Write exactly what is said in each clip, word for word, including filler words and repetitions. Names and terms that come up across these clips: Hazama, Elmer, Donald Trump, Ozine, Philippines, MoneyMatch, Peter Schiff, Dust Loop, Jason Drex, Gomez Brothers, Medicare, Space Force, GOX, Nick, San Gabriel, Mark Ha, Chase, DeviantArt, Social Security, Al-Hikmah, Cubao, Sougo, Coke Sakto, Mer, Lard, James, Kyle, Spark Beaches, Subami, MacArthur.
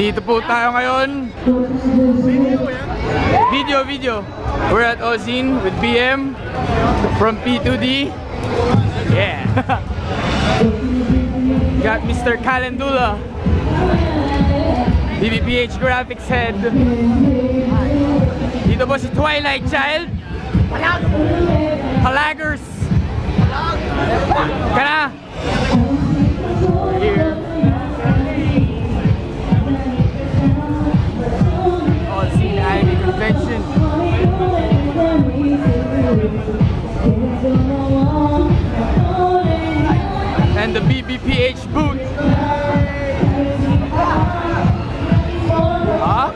Dito po tayo ngayon. Video, video. We're at Ozine with B M from P two D. Yeah. Got Mister Calendula, B B P H graphics head. Dito po si Twilight Child. Halagers. Kana. Here. Convention. And the B B P H booth. Huh?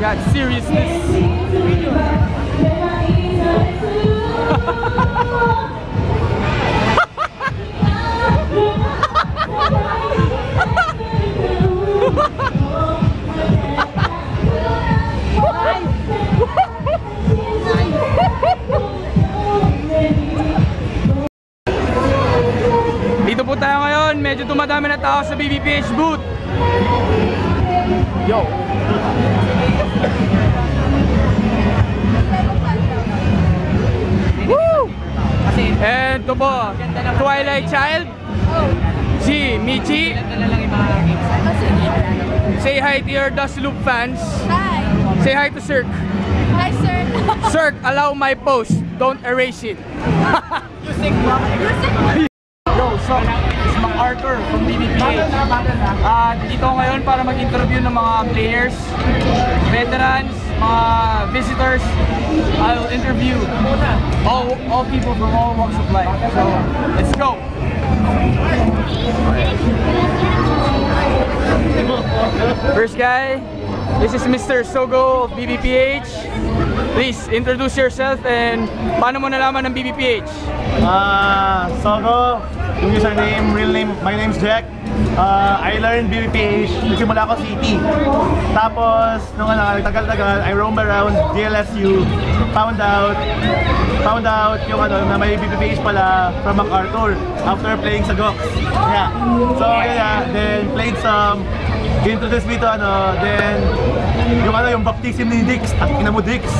Got seriousness. Dito po tayo ngayon, medyo tumadami na tao sa B B P H booth. Yo. Woo! And ito po, Twilight Child. Si Michi. Say hi to your Dust Loop fans. Hi. Say hi to Cirque. Hi, Cirque. Cirque, allow my post. Don't erase it. You sick, bro. You sick, bro. Yo, so, it's MacArthur from B B P H. Uh, dito ngayon para mag-interview ng mga players, veterans, mga visitors. I'll interview all, all people from all walks of life. So, let's go. First guy, this is Mister Sougo of B B P H. Please introduce yourself and paano mo nalaman ng B B P H? Ah, uh, Sougo, username, real name. My name's Jack. Uh, I learned B B P H. Nagsimula ako C T. Tapos, nung ano, tagal-tagal, I roamed around D L S U. Found out, found out yung ano, na may B B P H pala from MacArthur after playing sa G O X. Yeah. So, yeah, then played some. Introduce me to ano, then yung ano, yung baptism ni Dicks. Ang ina mo, Dicks.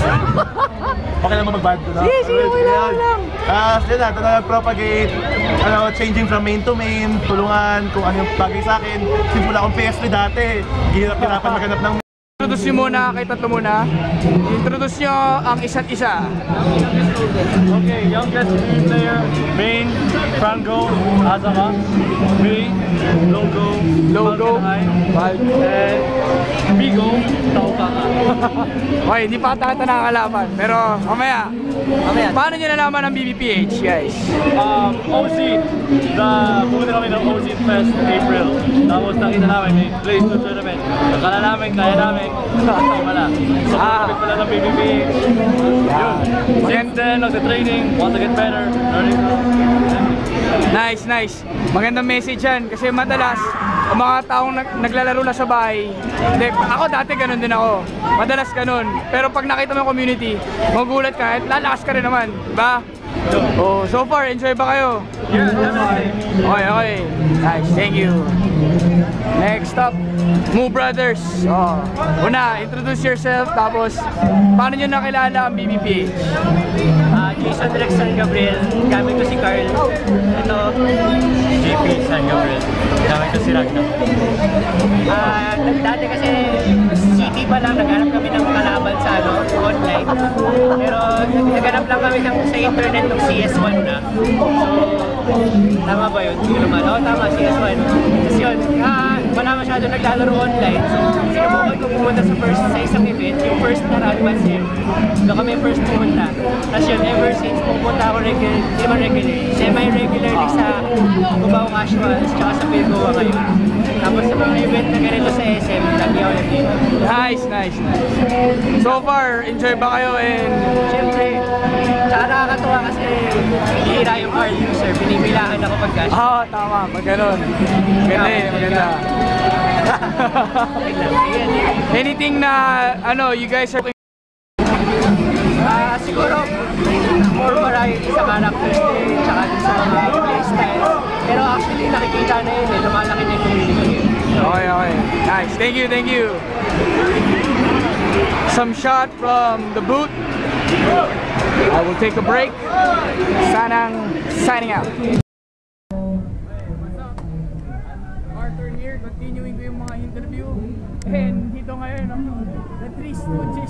Okay lang mag-vibe to na? Yes, yes, wala lang. Tapos yun na, na propagate, ano, changing from main to main, tulungan kung ano yung bagay sa akin. Simula akong P S three dati, ginirap-girapan maghanap ng... Introduce nyo muna, kay tatlo muna. Introduce nyo ang isa't isa. Okay, youngest player, main, Franco Azama. Me, Logo, Logo, and Bigo, Taukaka. Okay, hindi pa tata nakakalaman. Pero mamaya, mamaya. Paano nyo nalaman ang B B P H, guys? Um, Ozine. Pumunta kami ng Ozean Fest in April. Tapos nakita namin, may place to tournament. Nakala namin, kaya namin. Tapos pala. So, kapit pala ng B B P H. Yun. Since then, of the training, want to get better, learning. Nice, nice. Magandang message yan kasi madalas ang mga taong nag naglalaro na sa bahay. Hindi, ako dati ganun din ako. Madalas ganun. Pero pag nakita mo yung community, magugulat ka at lalakas ka rin naman, diba? Oh, so far, enjoy ba kayo? Yeah, definitely. Okay, okay. Nice, thank you. Next up, Moo Brothers. Oh, una, introduce yourself, tapos paano nyo nakilala ang B B P H? Uh, Jason Drex, San Gabriel. Gamit ko si Carl. Ito, J P, San Gabriel. Gamit ko si Ragna. Uh, dati kasi, city pa lang, naghanap kami ng kalaban sa ano, online. Pero, naghanap lang kami ng, sa internet ng C S one na. So, tama ba yun? Hindi naman. Oo, tama, C S one. Kasi yun, ah, wala masyado naglalaro online. So, sinubukan ko pumunta sa, first, sa isang event. Yung first na round was here. Doon kami first pumunta. Tapos yun, ever since, pumunta ako regular, semi-regular, semi-regularly sa Cubao Casual, tsaka sa Pilcoa ngayon. Tapos sa mga event na ganito sa S M, lagi ako nandito. Nice, nice, nice. So far, enjoy ba kayo? And siyempre, tsaka nakakatuwa kasi hihira yung R user, binibilahan ako pag-cash. Oo, oh, tama, pag gano'n. Maganda eh, maganda. Anything na, ano, you guys are... Uh, siguro, more variety sa character din, tsaka sa mga playstyles. Pero actually, nakikita na yun eh, lumalaki na yung community. Okay, okay. Nice. Thank you, thank you. Some shot from the booth. I will take a break. Sanang signing out. Arthur here, continuing ko yung mga interview. And dito ngayon, the three stooges,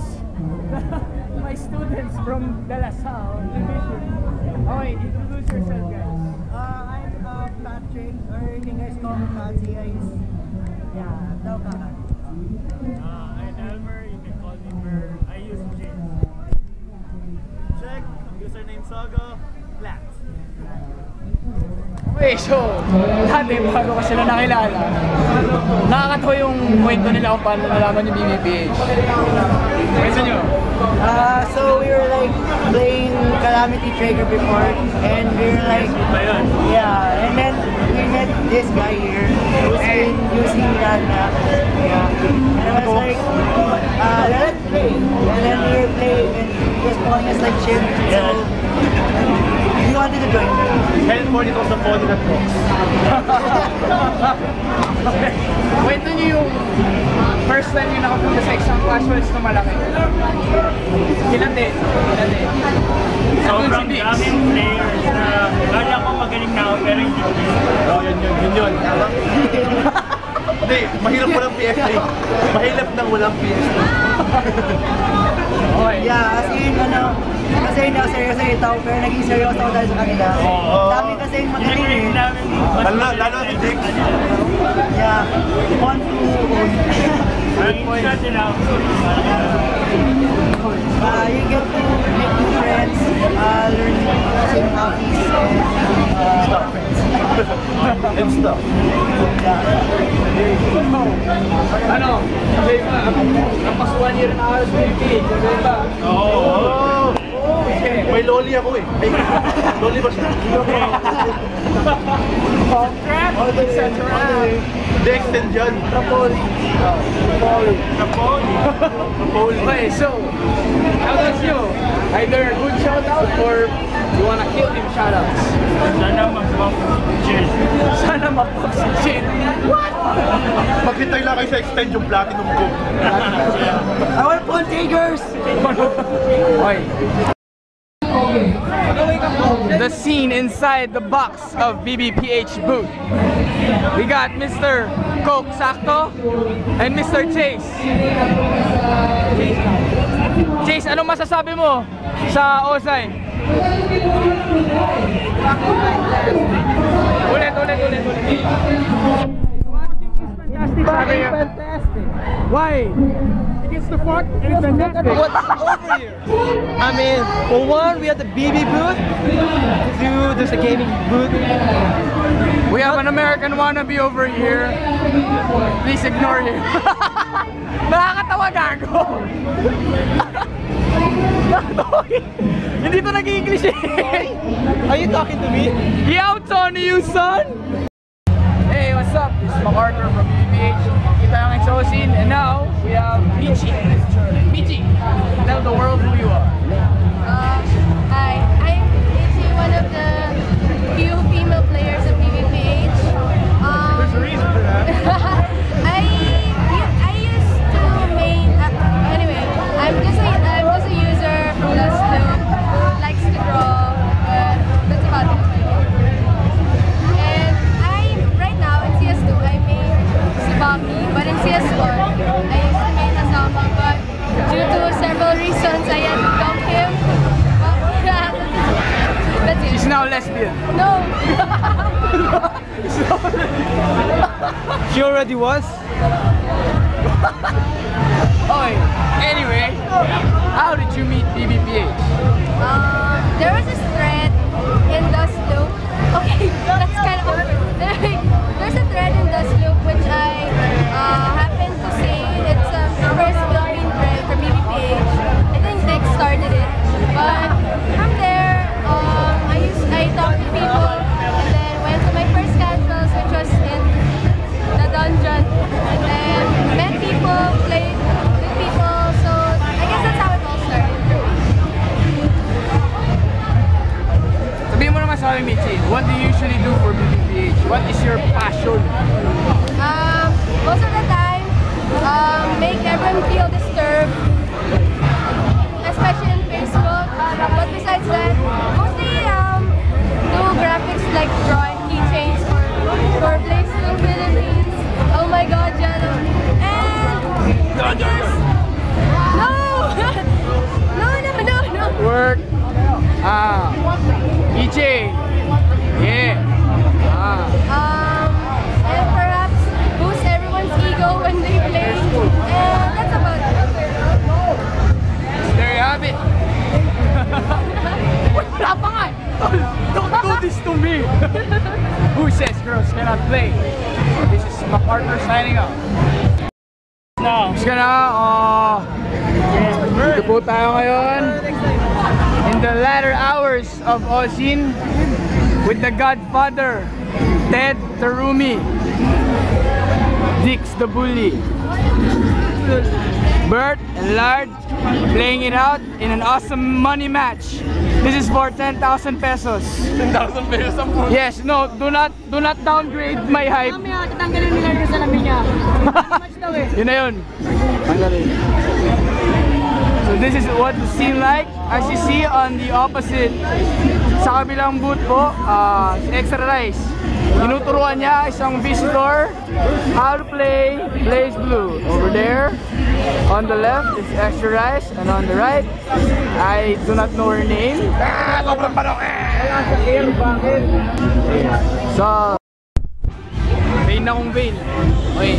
my students from De La Salle. Okay, introduce yourself, guys. Uh, I'm uh, Patrick, or you guys call me Patsy, guys. Yeah, Taukaka. Uh, I'm Elmer, you can call me Mer. I use James. Check, username Sougo, black. Okay, so, dati bago ko sila nakilala, nakakatawa yung kwento nila kung paano nalaman yung B B P H. Kwento nyo? Uh, so, we were like playing Calamity Trigger before, and we were like, yeah, and then we met this guy here, who's been using that app. Yeah. And I was like, uh, let's play. And then we were playing, and he was calling us like chip, so... You wanted to join me. Helpful, it was the phone that works. Okay. When did you first time you nakapunta sa isang Casuals na malaki? Ilan din? Ilan din? Sobrang daming players na kaya ko magaling na ako pero hindi ko so, yun yun, yun yun. Hindi, mahirap walang P F A. Mahirap nang walang P F A. Okay. Yeah, as in, ano, kasi na seryoso ito, pero naging seryoso ako dahil sa kanila. Dami kasi yung magaling eh. Lalo, lalo si Dicks. Yeah. One, two, one. Good point. Uh, you get to make new friends, uh, learn the same hobbies, and stuff. And stuff. Yeah. Ano? Kapag one year na ako sa B B P H, gano'n ba? Oo. May loli ako eh. May loli ba siya? All trap! All the way. Dex and John. Napoli. Napoli. Napoli. Napoli. Okay, so, how does you? Either a good shoutout or you wanna kill him shoutouts? Sana magpag si Jin. Sana magpag si Jin. What? Maghintay lang kayo sa extend yung platinum ko. I want phone takers! Oy. The scene inside the box of B B P H booth. We got Mister Coke Sakto and Mister Chase. Chase, ano masasabi mo sa Ozine? Ulit, ulit, ulit, ulit. Watching is fantastic. Fantastic. Why? It's the fuck and it's fantastic. What's over here? I mean, for one, we have the B B booth. Two, there's a gaming booth. We have an American wannabe over here. Please ignore him. Nakakatawa gago. Hindi to nag-English eh. Are you talking to me? Yeah, I'm talking to you, son. Hey, what's up? This is MacArthur from B B P H. It's Ozine, and now we have Michi. Michi, tell the world who you are. Uh, hi, I'm Michi, one of the few female players of B B P H. Um, There's a reason for that. I I used to main. Uh, anyway, I'm just a I'm just a user from Dust Loop. Likes to draw. Uh, that's about it. And I right now in C S two I main Subami. But in C S one, I used to main Hazama, but due to several reasons, I had to dump him. But yeah, that's it. She's now lesbian. No. She already was? Oh, anyway, how did you meet B B P H? Um, there was this thread in Dust Loop. Okay, that's kind of awkward. There's a thread in Dust Loop which I uh, happened to see. It's um, the first building thread for B B P H. I think Nick started it. But from there, um, I used I talked to people and then went to my first Casuals, which was in the dungeon. And then met people, played with people. So I guess that's how it all started. sorry Michi, what do you usually do for B B P H? What is your passion? Um, most of the time, um, make everyone feel disturbed, especially in Facebook. But besides that, mostly um, do graphics like drawing keychains for, for BlazBlue Philippines. Oh my god, Jana. And I guess... No! no, no, no, no! Work! Ah! Keychain! Yeah! Ah! Um, and perhaps boost everyone's ego when they play. And that's about it. There you have it! Wait, wala pa nga! Don't do this to me! Who says girls cannot play? This is MacArthur signing up. No. Tapos ka na, oh. Dito po tayo ngayon. In the latter hours of Ozine with the Godfather, Ted Tarumi, Dicks the Bully, Bert and Lard playing it out in an awesome money match. This is for ten thousand pesos. ten thousand pesos? Yes, no, do not do not downgrade my hype. Yun na yun. So this is what the scene like. As you see on the opposite, sa kabilang booth po, uh, Extra Rice. Tinuturuan niya isang visitor how to play BlazBlue. Over there, on the left is Extra Rice, and on the right, I do not know her name. So, vein na kong vein. Okay.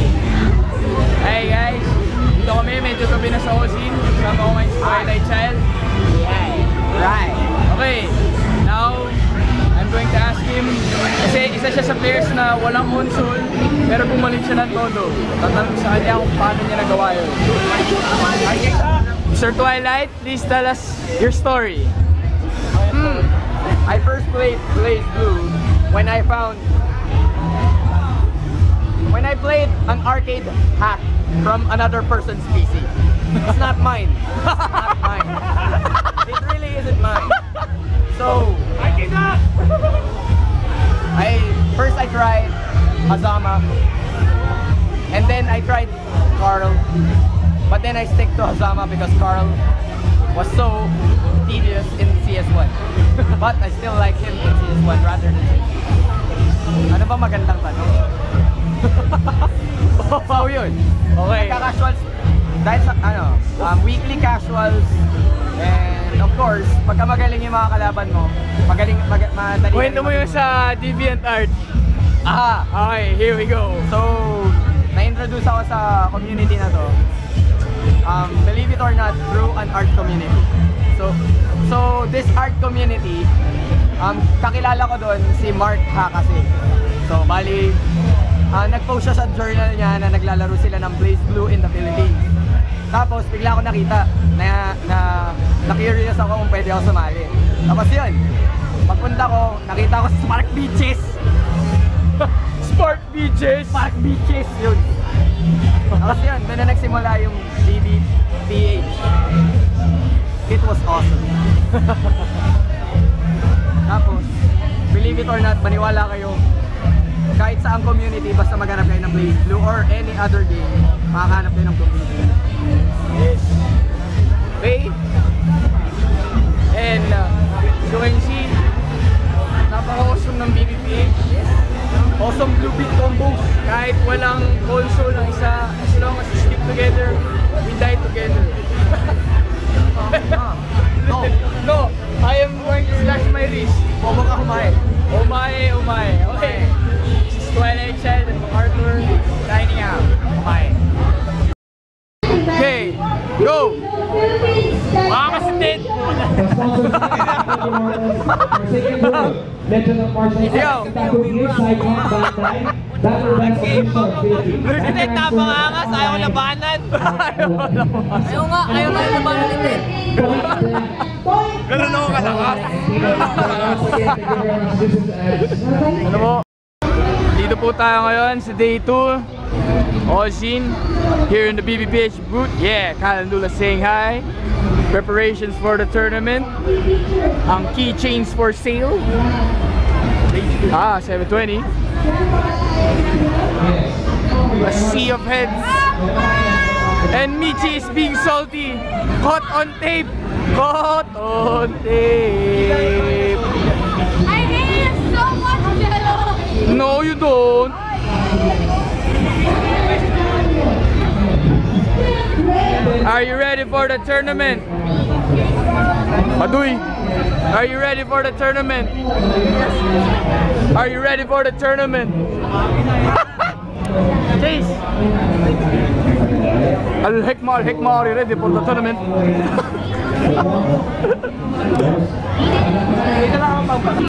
Hey guys, dito kami, medyo gabi na sa Ozine. Kasama ko ngayon sa Twilight Child. Right. Okay, now I'm going to ask him, kasi isa siya sa players na walang console, pero bumalit siya ng todo. Tatanong sa kanya kung paano niya nagawa yun. Mister Twilight, please tell us your story. Mm. I first played BlazBlue when I found, when I played an arcade hack from another person's P C. It's not mine. It's not mine. It really isn't mine. So I cannot. I first I tried Hazama, and then I tried Carl, but then I stick to Hazama because Carl was so tedious in C S one. But I still like him in C S one rather than him. Ano ba magandang tanong? Oh, yun. Okay. Nagka-casuals. Dahil sa ano, um, weekly casuals. And of course, pagka magaling yung mga kalaban mo, magaling, mag madali. Kwento mo yung sa DeviantArt. Ah, okay, here we go. So, na-introduce ako sa community na to. Um, believe it or not, through an art community. So, so this art community, um, kakilala ko doon si Mark Ha kasi. So, bali, uh, nag-post siya sa journal niya na naglalaro sila ng BlazBlue in the Philippines. Tapos bigla ako nakita na na, na curious ako kung pwede ako sumali. Tapos yun, pagpunta ko, nakita ko Spark Beaches. Spark Beaches! Spark Beaches! Yun. Tapos yun, doon na nagsimula yung B B P H. It was awesome. Tapos, believe it or not, maniwala kayo, kahit saang community, basta maghanap kayo ng BlazBlue or any other game, makakahanap kayo ng community. Yes. Okay. And uh, so you can see, napaka-awesome ng B B P H. Awesome blue beat combos. Kahit walang console ng isa, as long as we stick together, we die together. uh, no. No. I am going to slash my wrist. Bobo ka kumain. Umae, umae. Okay. This is Twilight Child and MacArthur signing out. Umae. Okay, go! Makakasitin! Yo! Sitin, tapang angas! Ayaw ko labanan! Ayaw nga! Ayaw nga yung labanan nito eh! Ganun ako kalakas! Ano mo? Dito po tayo ngayon sa day two. Ozine here in the B B P H booth. Yeah, Kyle and Lula saying hi. preparations for the tournament, ang keychains for sale, ah, seven twenty, a sea of heads, and Michi is being salty, caught on tape, caught on tape. I hate so much jello. No, you don't. Are you ready for the tournament? Madui, are you ready for the tournament? Are you ready for the tournament? Chase! Al-Hikmah, Al-Hikmah, are you ready for the tournament?